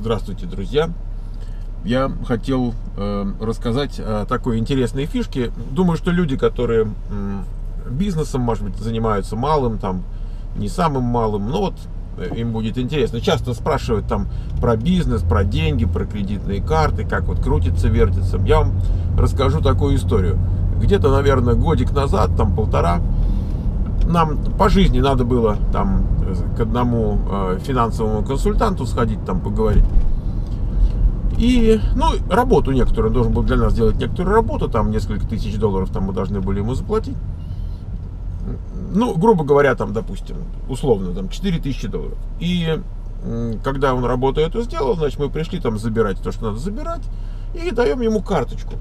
Здравствуйте, друзья! Я хотел рассказать о такой интересной фишке. Думаю, что люди, которые бизнесом, может быть, занимаются малым, там, не самым малым, но вот им будет интересно. Часто спрашивают там про бизнес, про деньги, про кредитные карты, как вот крутится, вертится. Я вам расскажу такую историю. Где-то, наверное, годик назад, там полтора, нам по жизни надо было там к одному финансовому консультанту сходить, там поговорить. И, ну, работу некоторую, он должен был для нас делать некоторую работу, там несколько тысяч долларов там мы должны были ему заплатить. Ну, грубо говоря, там, допустим, условно, там 4000 долларов. И когда он работу эту сделал, значит, мы пришли там забирать то, что надо забирать, и даем ему карточку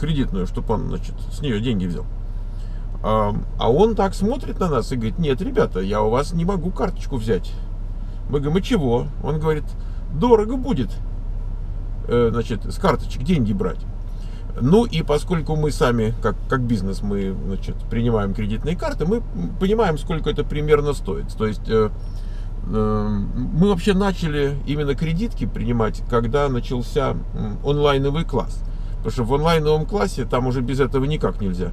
кредитную, чтобы он, значит, с нее деньги взял. А он так смотрит на нас и говорит: нет, ребята, я у вас не могу карточку взять. Мы говорим: и чего? Он говорит: дорого будет, значит, с карточек деньги брать. Ну и поскольку мы сами, как бизнес, мы, значит, принимаем кредитные карты, мы понимаем, сколько это примерно стоит. То есть мы вообще начали именно кредитки принимать, когда начался онлайновый класс. Потому что в онлайновом классе там уже без этого никак нельзя.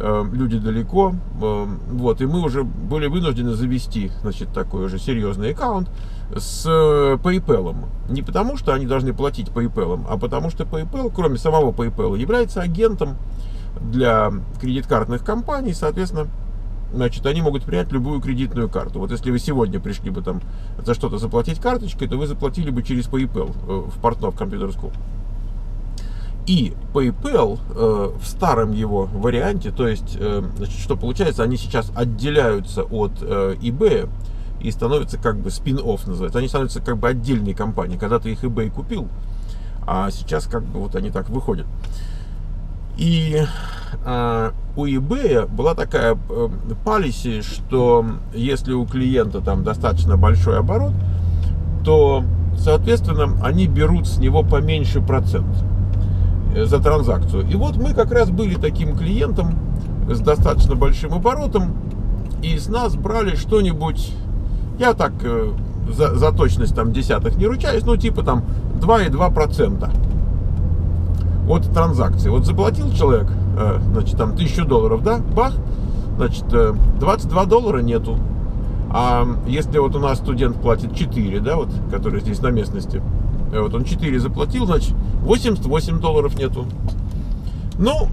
Люди далеко, вот, и мы уже были вынуждены завести, значит, такой уже серьезный аккаунт с PayPal. Не потому, что они должны платить PayPal, а потому, что PayPal, кроме самого PayPal, является агентом для кредиткартных компаний, соответственно, значит, они могут принять любую кредитную карту. Вот если вы сегодня пришли бы там за что-то заплатить карточкой, то вы заплатили бы через PayPal в Портнов Computer School. И PayPal в старом его варианте, то есть, значит, что получается, они сейчас отделяются от eBay и становятся как бы спин-офф, называется. Они становятся как бы отдельной компанией. Когда-то их eBay купил, а сейчас как бы вот они так выходят. И у eBay была такая policy, что если у клиента там достаточно большой оборот, то, соответственно, они берут с него поменьше процент за транзакцию. И вот мы как раз были таким клиентом с достаточно большим оборотом, и с нас брали что-нибудь, я так за точность там десятых не ручаюсь, ну типа там 2,2% от транзакции. Вот заплатил человек, значит, там 1000 долларов, да, бах, значит, 22 доллара нету. А если вот у нас студент платит 4, да, вот, который здесь на местности, вот он 4 заплатил, значит, 88 долларов нету. Ну,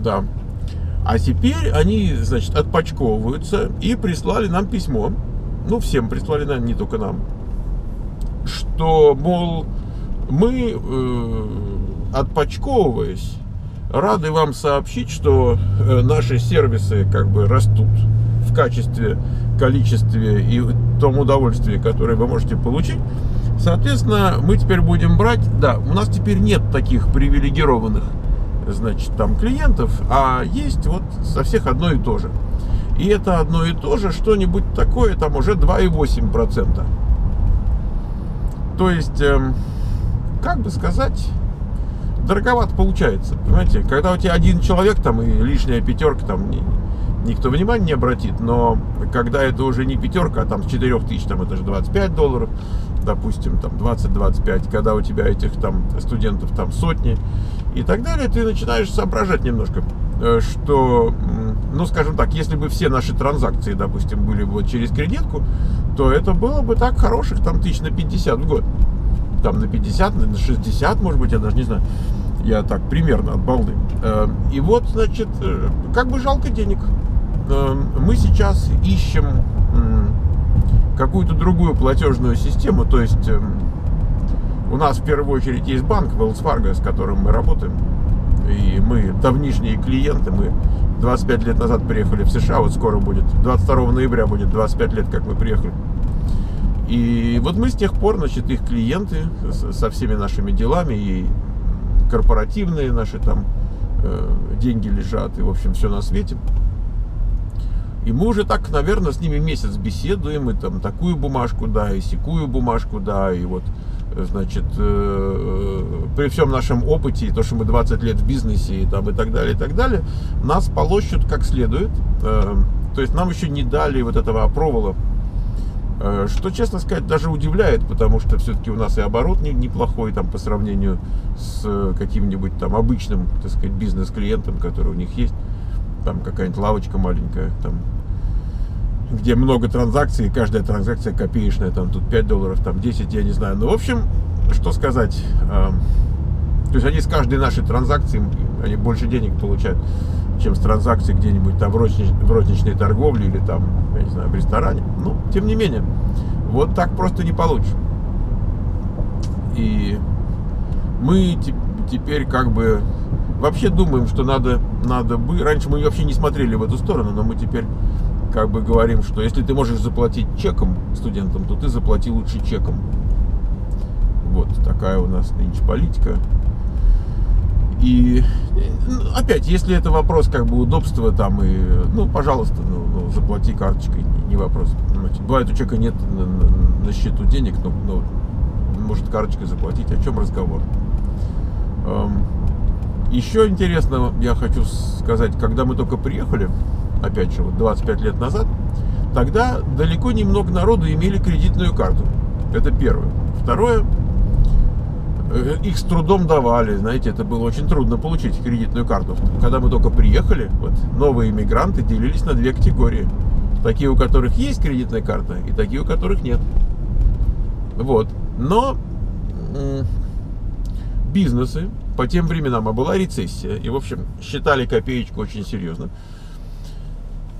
да. А теперь они, значит, отпочковываются и прислали нам письмо. Ну, всем прислали, наверное, не только нам. Что, мол, мы, отпочковываясь, рады вам сообщить, что наши сервисы как бы растут в качестве, количестве и том удовольствии, которое вы можете получить. Соответственно, мы теперь будем брать, да, у нас теперь нет таких привилегированных, значит, там клиентов, а есть вот со всех одно и то же. И это одно и то же что-нибудь такое, там уже 2,8%. То есть, как бы сказать, дороговато получается, понимаете? Когда у тебя один человек там и лишняя пятерка, там никто внимания не обратит, но когда это уже не пятерка, а там с 4000, там это же 25 долларов, допустим, там 20-25, когда у тебя этих там студентов там сотни и так далее, ты начинаешь соображать немножко, что, ну, скажем так, если бы все наши транзакции, допустим, были бы вот через кредитку, то это было бы так хороших там 50 тысяч в год. Там на 50, на 60, может быть, я даже не знаю. Я так примерно от балды. И вот, значит, как бы жалко денег. Мы сейчас ищем какую-то другую платежную систему. То есть у нас в первую очередь есть банк Wells Fargo, с которым мы работаем. И мы давнишние клиенты. Мы 25 лет назад приехали в США. Вот скоро будет, 22 ноября будет 25 лет, как мы приехали. И вот мы с тех пор, значит, их клиенты со всеми нашими делами, и корпоративные наши там деньги лежат, и, в общем, все на свете. И мы уже так, наверное, с ними месяц беседуем, и там такую бумажку, да, и сякую бумажку, да, и вот, значит, при всем нашем опыте, и то, что мы 20 лет в бизнесе, и там, и так далее, нас полощут как следует. То есть нам еще не дали вот этого опровола, Что, честно сказать, даже удивляет, потому что все-таки у нас и оборот неплохой там по сравнению с каким-нибудь там обычным, так сказать, бизнес-клиентом, который у них есть. Там какая-нибудь лавочка маленькая, там, где много транзакций, и каждая транзакция копеечная, там тут 5 долларов, там 10, я не знаю. Ну, в общем, что сказать, то есть они с каждой нашей транзакции, они больше денег получают, чем с транзакций где-нибудь там в розничной торговле или там, я не знаю, в ресторане. Но, тем не менее, вот так просто не получишь. И мы теперь как бы вообще думаем, что надо бы... Раньше мы вообще не смотрели в эту сторону, но мы теперь как бы говорим, что если ты можешь заплатить чеком студентам, то ты заплати лучше чеком. Вот такая у нас нынче политика. И опять, если это вопрос как бы удобства там и, ну, пожалуйста, ну, заплати карточкой, не вопрос. Значит, бывает, у человека нет на счету денег, но может карточкой заплатить, о чем разговор. Еще интересно, я хочу сказать, когда мы только приехали, опять же, вот 25 лет назад, тогда далеко не много народу имели кредитную карту. Это первое. Второе. Их с трудом давали, знаете, это было очень трудно получить кредитную карту. Когда мы только приехали, вот, новые иммигранты делились на две категории. Такие, у которых есть кредитная карта, и такие, у которых нет. Вот. Но бизнесы по тем временам, а была рецессия, и, в общем, считали копеечку очень серьезно.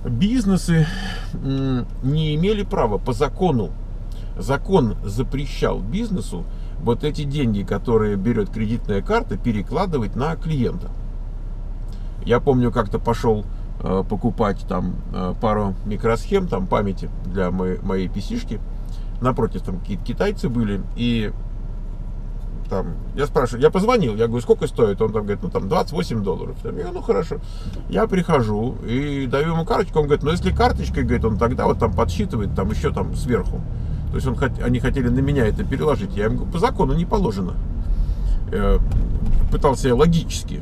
Бизнесы не имели права по закону. Закон запрещал бизнесу вот эти деньги, которые берет кредитная карта, перекладывать на клиента. Я помню, как-то пошел покупать там пару микросхем, там памяти для моей PC-шки. Напротив там какие-то китайцы были. И там я спрашиваю, я позвонил, я говорю, сколько стоит? Он там говорит, ну там $28. Я говорю, ну хорошо. Я прихожу и даю ему карточку. Он говорит, ну если карточкой, говорит, он тогда вот там подсчитывает, там еще там сверху. То есть они хотели на меня это переложить. Я им говорю, по закону не положено. Пытался я логически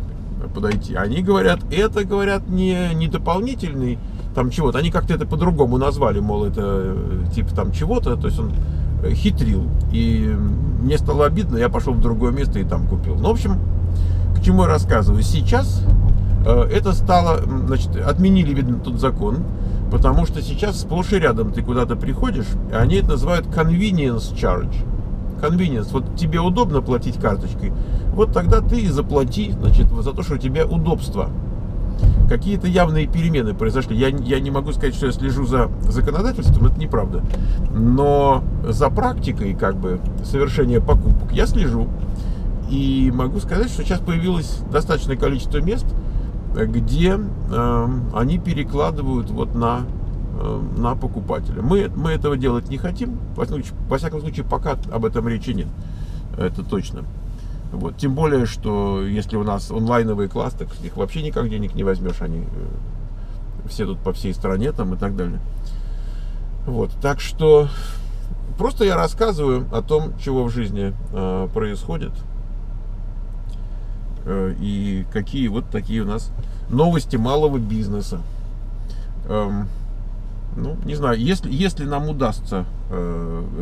подойти. Они говорят, это, говорят, не дополнительный там чего-то. Они как-то это по-другому назвали, мол, это типа там чего-то. То есть он хитрил. И мне стало обидно, я пошел в другое место и там купил. Ну, в общем, к чему я рассказываю. Сейчас это стало, значит, отменили, видно, тот закон. Потому что сейчас сплошь и рядом ты куда-то приходишь, и они это называют convenience charge. Convenience. Вот тебе удобно платить карточкой, вот тогда ты и заплати, значит, за то, что у тебя удобство. Какие-то явные перемены произошли. Я не могу сказать, что я слежу за законодательством, это неправда. Но за практикой, как бы, совершения покупок я слежу. И могу сказать, что сейчас появилось достаточное количество мест, где они перекладывают вот на покупателя. Мы этого делать не хотим, во всяком случае, пока об этом речи нет, это точно. Вот. Тем более, что если у нас онлайновые классы, так их вообще никак денег не возьмешь, они все тут по всей стране там и так далее. Вот. Так что просто я рассказываю о том, чего в жизни происходит. И какие вот такие у нас новости малого бизнеса. Ну, не знаю, если нам удастся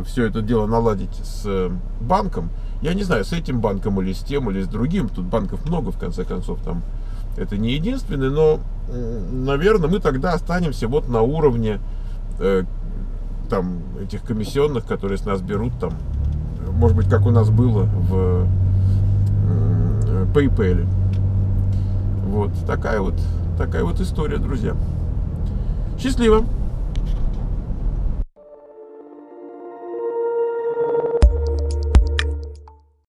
все это дело наладить с банком, я не знаю, с этим банком или с тем, или с другим, тут банков много, в конце концов, там это не единственный, но, наверное, мы тогда останемся вот на уровне там этих комиссионных, которые с нас берут, там, может быть, как у нас было в PayPal. Вот такая вот история, друзья. Счастливо!